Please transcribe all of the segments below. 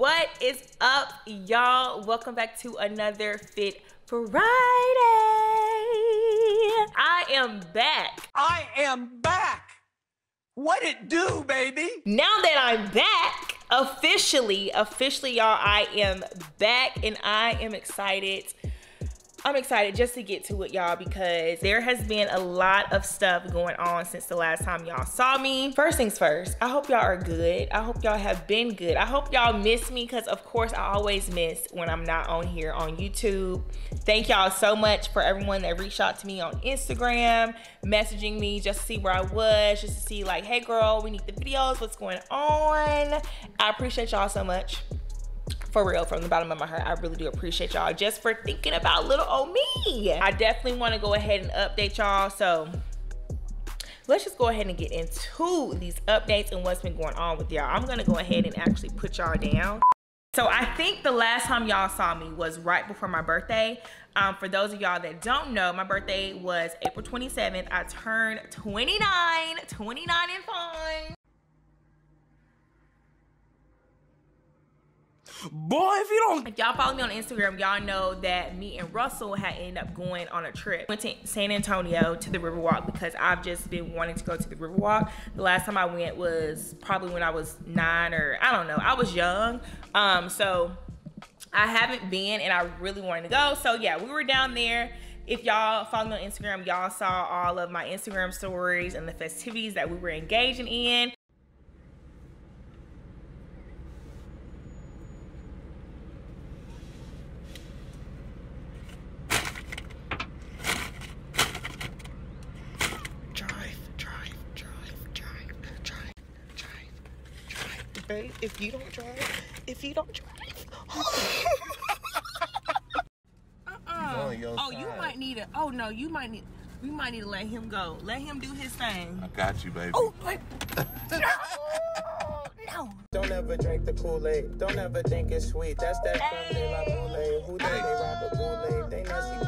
What is up, y'all? Welcome back to another Fit Friday. I am back. What it do, baby? Now that I'm back, officially, y'all, I am back and I am excited. I'm excited just to get to it, y'all, because there has been a lot of stuff going on since the last time y'all saw me. First things first, I hope y'all are good. I hope y'all have been good. I hope y'all miss me, because of course I always miss when I'm not on here on YouTube. Thank y'all so much for everyone that reached out to me on Instagram, messaging me just to see where I was, just to see like, hey girl, we need the videos, what's going on? I appreciate y'all so much. For real, from the bottom of my heart, I really do appreciate y'all just for thinking about little old me. I definitely want to go ahead and update y'all. So let's just go ahead and get into these updates and what's been going on with y'all. I'm going to go ahead and actually put y'all down. So I think the last time y'all saw me was right before my birthday. For those of y'all that don't know, my birthday was April 27th. I turned 29 and fine. Boy, if you don't... If y'all follow me on Instagram, y'all know that me and Russell had ended up going on a trip. Went to San Antonio to the Riverwalk because I've just been wanting to go to the Riverwalk. The last time I went was probably when I was 9 or... I don't know. I was young. So I haven't been and I really wanted to go. So yeah, we were down there. If y'all follow me on Instagram, y'all saw all of my Instagram stories and the festivities that we were engaging in. If you don't drive, we might need to let him go. Let him do his thing. I got you, baby. Oh, like, no. Don't ever drink the Kool-Aid. Don't ever think it's sweet. That's that family like Kool-Aid. Who they rob a Kool-Aid? They nasty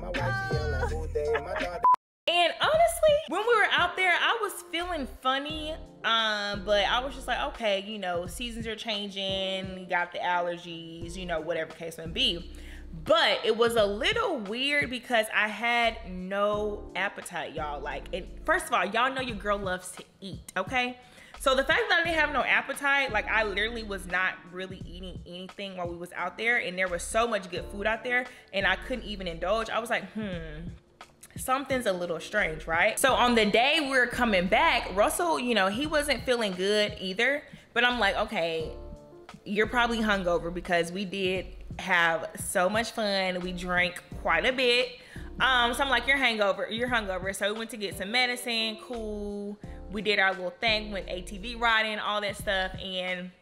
boo-boo-boo-fade. My wife yelling, who they? My daughter. And honestly, when we were out there, I was feeling funny. But I was just like, okay, you know, seasons are changing, you got the allergies, you know, whatever case may be. But it was a little weird because I had no appetite, y'all. Like, first of all, y'all know your girl loves to eat, okay? So the fact that I didn't have no appetite, like I literally was not really eating anything while we was out there, and there was so much good food out there and I couldn't even indulge. I was like, something's a little strange, right? So on the day we were coming back, Russell, you know, he wasn't feeling good either, but I'm like, okay, you're probably hungover because we did have so much fun. We drank quite a bit. So I'm like, you're hungover. So we went to get some medicine, cool. We did our little thing, went ATV riding, all that stuff. And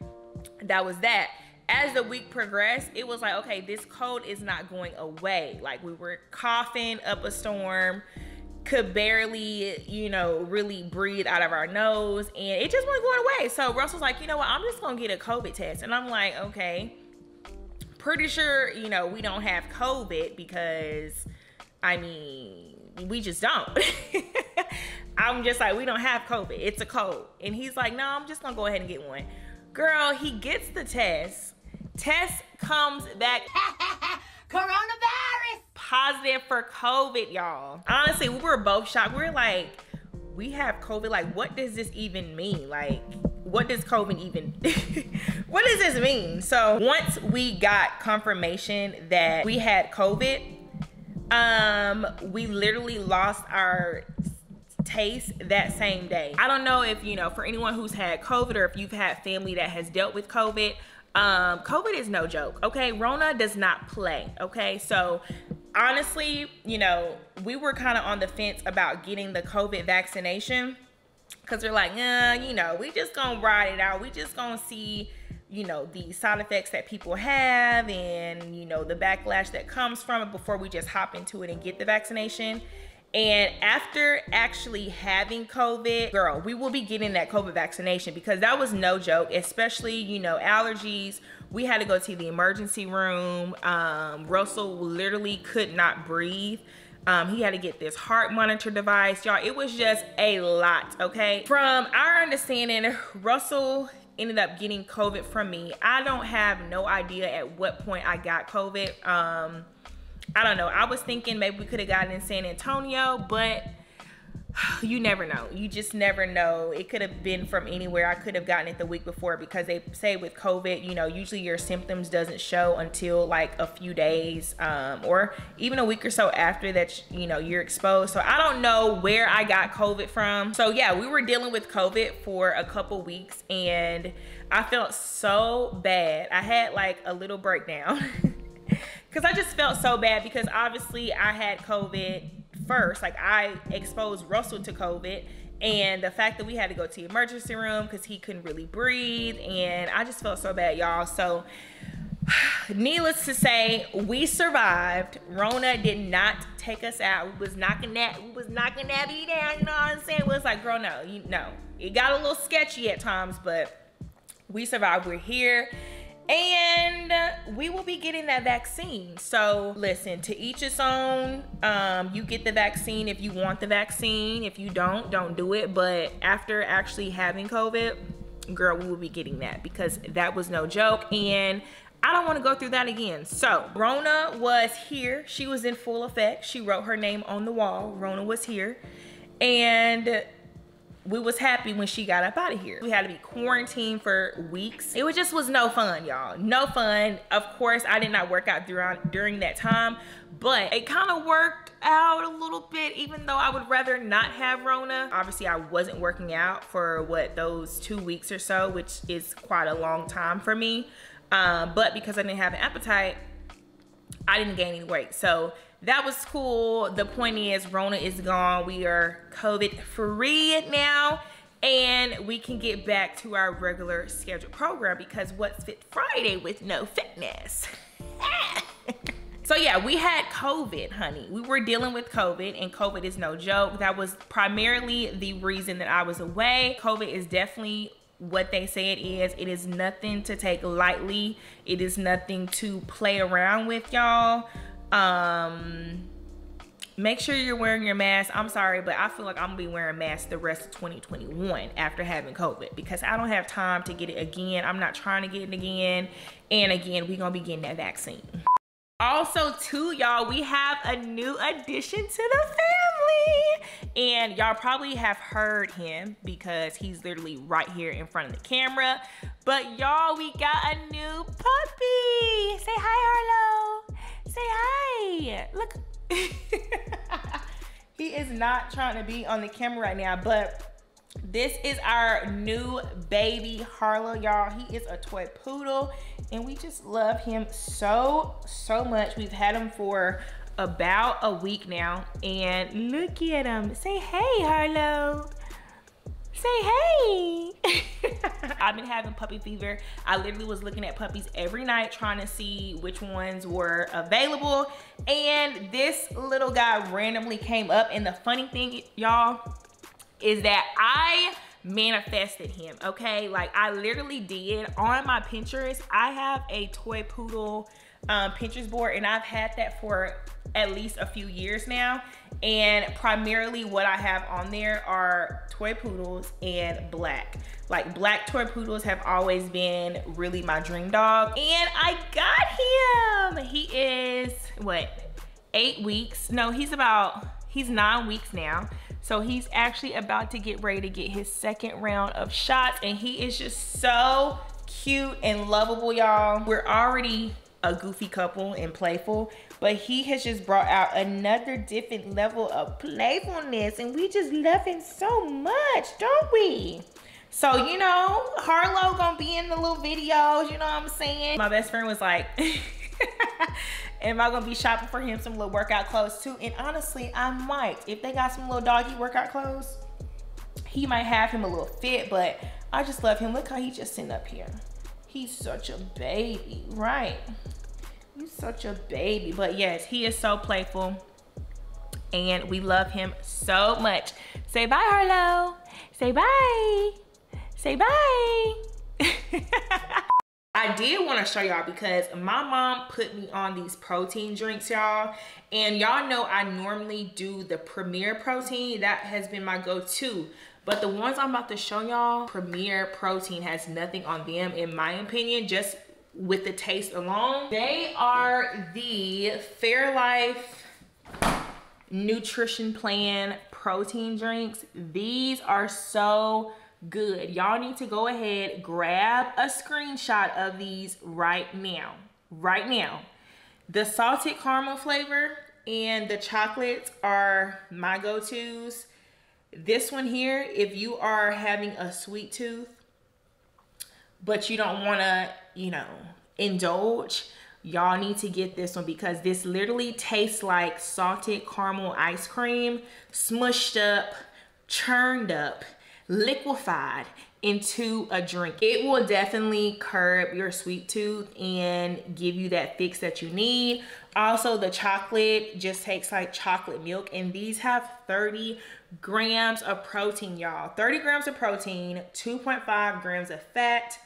that was that. As the week progressed, it was like, okay, this cold is not going away. Like, we were coughing up a storm, could barely, you know, really breathe out of our nose, and it just wasn't going away. So Russell's like, you know what, I'm just gonna get a COVID test. And I'm like, okay, pretty sure, you know, we don't have COVID because, I mean, we just don't. I'm just like, we don't have COVID, it's a cold. And he's like, no, I'm just gonna go ahead and get one. Girl, he gets the test. Test comes back. Coronavirus! Positive for COVID, y'all. Honestly, we were both shocked. We were like, we have COVID. Like, what does this even mean? Like, what does COVID even, what does this mean? So once we got confirmation that we had COVID, we literally lost our taste that same day. I don't know if, you know, for anyone who's had COVID or if you've had family that has dealt with COVID, COVID is no joke, okay? Rona does not play, okay? So honestly, you know, we were kind of on the fence about getting the COVID vaccination because we're like, you know, we just gonna ride it out. We just gonna see, you know, the side effects that people have and, you know, the backlash that comes from it before we just hop into it and get the vaccination. And after actually having COVID, girl, we will be getting that COVID vaccination because that was no joke, especially, you know, allergies. We had to go to the emergency room. Russell literally could not breathe. He had to get this heart monitor device. Y'all, it was just a lot, okay? From our understanding, Russell ended up getting COVID from me. I don't have no idea at what point I got COVID. I don't know. I was thinking maybe we could have gotten in San Antonio, but you never know. You just never know. It could have been from anywhere. I could have gotten it the week before, because they say with COVID, you know, usually your symptoms doesn't show until like a few days or even a week or so after that, you know, you're exposed. So I don't know where I got COVID from. So yeah, we were dealing with COVID for a couple weeks and I felt so bad. I had like a little breakdown because I just felt so bad, because obviously I had COVID first. Like, I exposed Russell to COVID, and the fact that we had to go to the emergency room because he couldn't really breathe, and I just felt so bad, y'all. So needless to say, we survived. Rona did not take us out. We was knocking that beat down, you know what I'm saying? It was like, girl, no, you know, it got a little sketchy at times, but we survived. We're here. And we will be getting that vaccine. So listen, to each its own. You get the vaccine if you want the vaccine. If you don't do it. But after actually having COVID, girl, we will be getting that, because that was no joke. And I don't want to go through that again. So Rona was here. She was in full effect. She wrote her name on the wall. Rona was here. And we was happy when she got up out of here. We had to be quarantined for weeks. It just was no fun, y'all. No fun. Of course, I did not work out during that time, but it kind of worked out a little bit, even though I would rather not have Rona. Obviously, I wasn't working out for what, those 2 weeks or so, which is quite a long time for me. But because I didn't have an appetite, I didn't gain any weight. So that was cool. The point is, Rona is gone. We are COVID free now, and we can get back to our regular scheduled program, because what's Fit Friday with no fitness? So yeah, we had COVID, honey. We were dealing with COVID, and COVID is no joke. That was primarily the reason that I was away. COVID is definitely what they say it is. It is nothing to take lightly. It is nothing to play around with, y'all. Make sure you're wearing your mask. I'm sorry, but I feel like I'm gonna be wearing masks the rest of 2021 after having COVID, because I don't have time to get it again. I'm not trying to get it again. And again, we're gonna be getting that vaccine. Also too, y'all, we have a new addition to the family. And y'all probably have heard him, because he's literally right here in front of the camera. But y'all, we got a new puppy. Say hi, Harlow. Say hi. Look. He is not trying to be on the camera right now, but this is our new baby Harlow, y'all. He is a toy poodle, and we just love him so much. We've had him for about a week now, and look at him. Say hey, Harlow. Say hey. I've been having puppy fever. I literally was looking at puppies every night, trying to see which ones were available. And this little guy randomly came up. And the funny thing, y'all, is that I manifested him, okay? Like, I literally did. On my Pinterest, I have a toy poodle Pinterest board, and I've had that for at least a few years now. And primarily what I have on there are toy poodles and black. Like, black toy poodles have always been really my dream dog. And I got him. He is, what, 8 weeks? No, he's 9 weeks now. So he's actually about to get ready to get his second round of shots. And he is just so cute and lovable, y'all. We're already a goofy couple and playful, but he has just brought out another different level of playfulness, and we just love him so much, don't we? So, you know, Harlow gonna be in the little videos, you know what I'm saying? My best friend was like, am I gonna be shopping for him some little workout clothes too? And honestly, I might. If they got some little doggy workout clothes, he might have him a little fit, but I just love him. Look how he just sitting up here. He's such a baby, right? He's such a baby. But yes, he is so playful, and we love him so much. Say bye, Harlow. Say bye. Say bye. I did want to show y'all, because my mom put me on these protein drinks, y'all. And y'all know I normally do the Premier Protein. That has been my go-to. But the ones I'm about to show y'all, Premier Protein has nothing on them, in my opinion, just with the taste alone. They are the Fairlife Nutrition Plan protein drinks. These are so good. Y'all need to go ahead, grab a screenshot of these right now. Right now. The salted caramel flavor and the chocolates are my go-tos. This one here, if you are having a sweet tooth, but you don't want to, you know, indulge, y'all need to get this one, because this literally tastes like salted caramel ice cream smushed up, churned up, liquefied into a drink. It will definitely curb your sweet tooth and give you that fix that you need. Also, the chocolate just tastes like chocolate milk, and these have 30 grams of protein, y'all. 30 grams of protein, 2.5 grams of fat,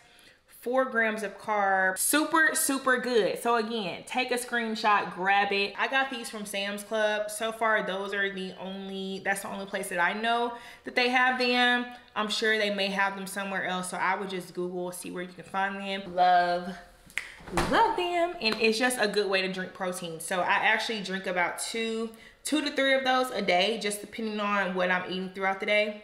4 grams of carbs. Super, super good. So again, take a screenshot, grab it. I got these from Sam's Club. So far, those are the only, that's the only place that I know that they have them. I'm sure they may have them somewhere else. So I would just Google, see where you can find them. Love them. And it's just a good way to drink protein. So I actually drink about two to three of those a day, just depending on what I'm eating throughout the day.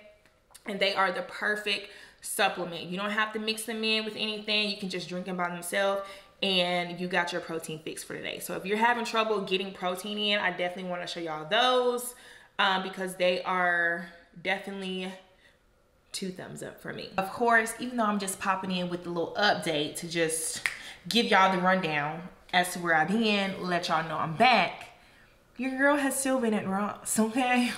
And they are the perfect supplement. You don't have to mix them in with anything. You can just drink them by themselves and you got your protein fix for today. So if you're having trouble getting protein in, I definitely want to show y'all those because they are definitely 2 thumbs up for me. Of course, even though I'm just popping in with the little update to just give y'all the rundown as to where I've been, let y'all know I'm back, your girl has still been at Ross, okay?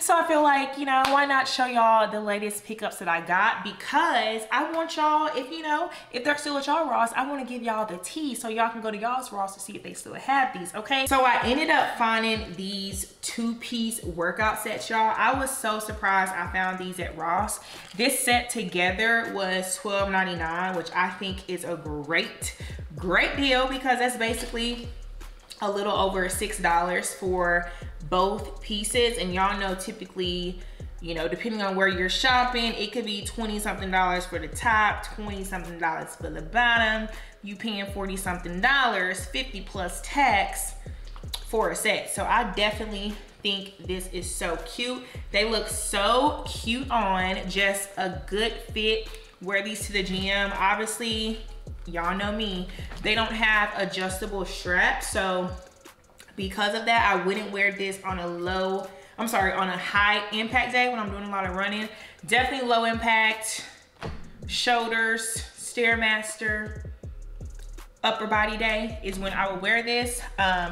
So I feel like, you know, why not show y'all the latest pickups that I got, because I want y'all, if you know, if they're still at y'all Ross, I want to give y'all the tea so y'all can go to y'all's Ross to see if they still have these, okay? So I ended up finding these 2-piece workout sets, y'all. I was so surprised I found these at Ross. This set together was $12.99, which I think is a great deal, because that's basically a little over $6 for both pieces. And y'all know typically, you know, depending on where you're shopping, it could be $20-something for the top, $20-something for the bottom. You paying $40-something, 50 plus tax for a set. So I definitely think this is so cute. They look so cute on, just a good fit. Wear these to the gym. Obviously, y'all know me, they don't have adjustable straps, so because of that, I wouldn't wear this on a high impact day when I'm doing a lot of running. Definitely low impact, shoulders, Stairmaster, upper body day is when I would wear this.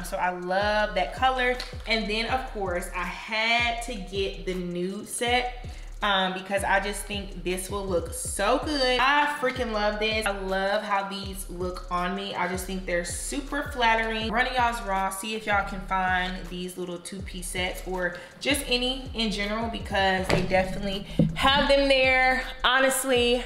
So I love that color. And then of course, I had to get the nude set because I just think this will look so good. I freaking love this. I love how these look on me. I just think they're super flattering. Run to y'all's Ross, see if y'all can find these little 2-piece sets, or just any in general, because they definitely have them there. Honestly,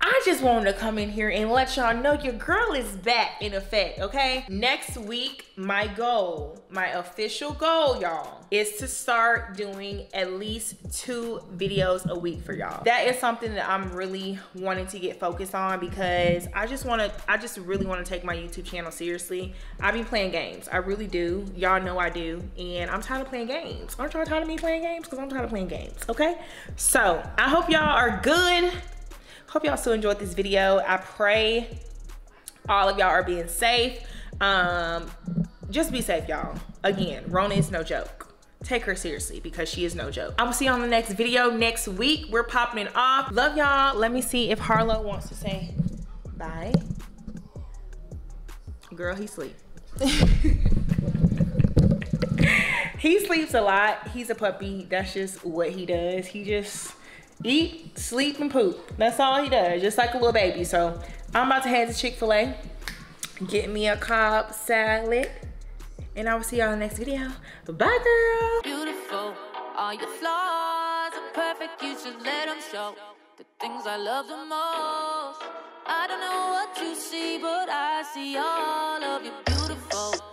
I just wanted to come in here and let y'all know your girl is back in effect, okay? Next week, my goal, my official goal, y'all, is to start doing at least 2 videos a week for y'all. That is something that I'm really wanting to get focused on, because I just really want to take my YouTube channel seriously. I be playing games. I really do. Y'all know I do. And I'm tired of playing games. Aren't y'all tired of me playing games? Because I'm tired of playing games, okay? So I hope y'all are good. Hope y'all still enjoyed this video. I pray all of y'all are being safe. Just be safe, y'all. Again, Rona is no joke. Take her seriously, because she is no joke. I will see y'all in the next video next week. We're popping it off. Love y'all. Let me see if Harlow wants to say bye. Girl, he sleep. He sleeps a lot. He's a puppy. That's just what he does. He just eat, sleep, and poop. That's all he does, just like a little baby. So I'm about to head to Chick-fil-A, get me a Cobb salad, and I will see y'all in the next video. Bye, girl. Beautiful, all your flaws are perfect. You should let them show. The things I love the most, I don't know what you see, but I see all of you beautiful.